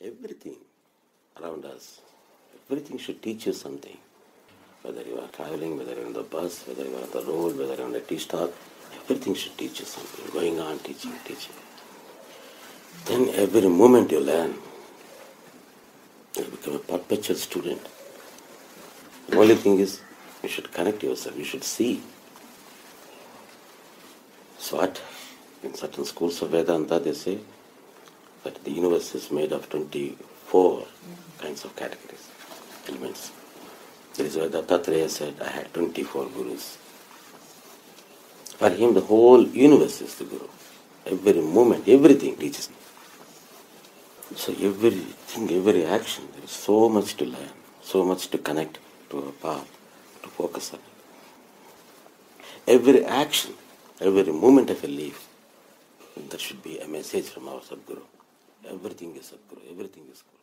Everything around us, everything should teach you something. Whether you are traveling, whether you are on the bus, whether you are on the road, whether you are on a tea stall, everything should teach you something. Going on, teaching. Then every moment you learn, you become a perpetual student. The only thing is, you should connect yourself, you should see. So what? In certain schools of Vedanta, they say that the universe is made of 24 kinds of categories, elements. That is why the Tatraya said, I had 24 gurus. For him, the whole universe is the guru. Every moment, everything teaches me. So everything, every action, there is so much to learn, so much to connect to a path, to focus on it. Every action, every moment of a leaf, there should be a message from our Sadhguru. Everything is Sadhguru, everything is Guru.